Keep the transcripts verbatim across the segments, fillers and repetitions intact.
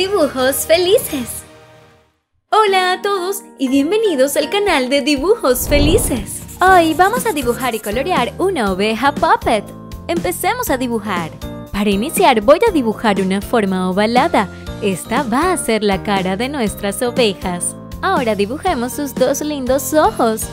Dibujos Felices. Hola a todos y bienvenidos al canal de Dibujos Felices. Hoy vamos a dibujar y colorear una oveja Puppet. Empecemos a dibujar. Para iniciar voy a dibujar una forma ovalada. Esta va a ser la cara de nuestras ovejas. Ahora dibujemos sus dos lindos ojos.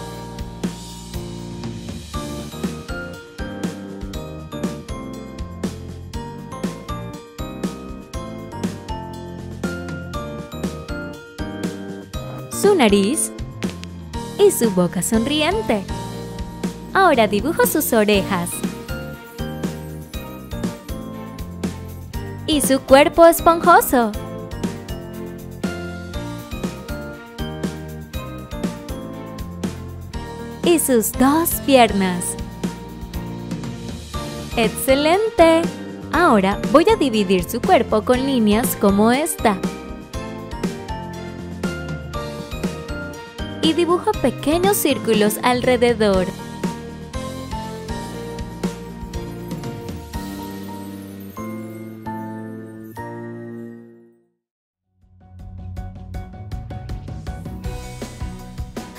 Su nariz y su boca sonriente. Ahora dibujo sus orejas y su cuerpo esponjoso. Y sus dos piernas. ¡Excelente! Ahora voy a dividir su cuerpo con líneas como esta. Y dibujo pequeños círculos alrededor.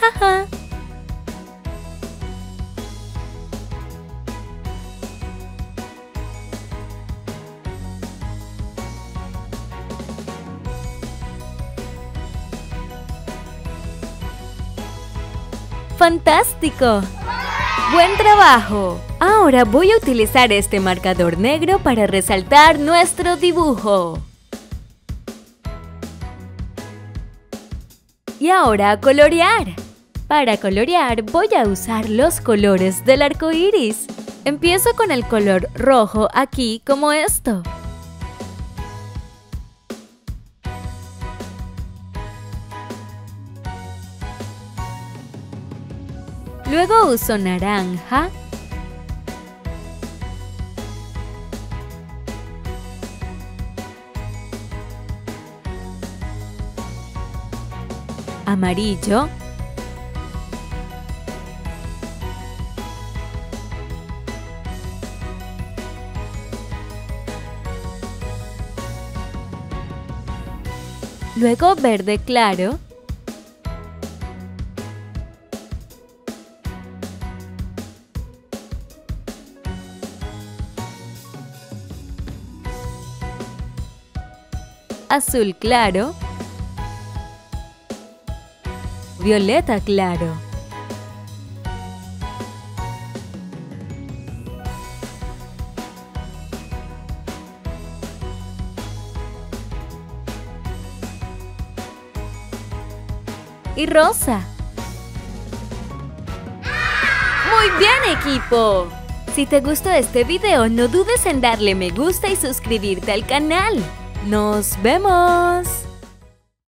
¡Ja, ja! ¡Fantástico! ¡Buen trabajo! Ahora voy a utilizar este marcador negro para resaltar nuestro dibujo. Y ahora a colorear. Para colorear voy a usar los colores del arco iris. Empiezo con el color rojo aquí como esto. Luego uso naranja, amarillo, luego verde claro, azul claro, violeta claro, y rosa. ¡Muy bien, equipo! Si te gustó este video, no dudes en darle me gusta y suscribirte al canal. ¡Nos vemos!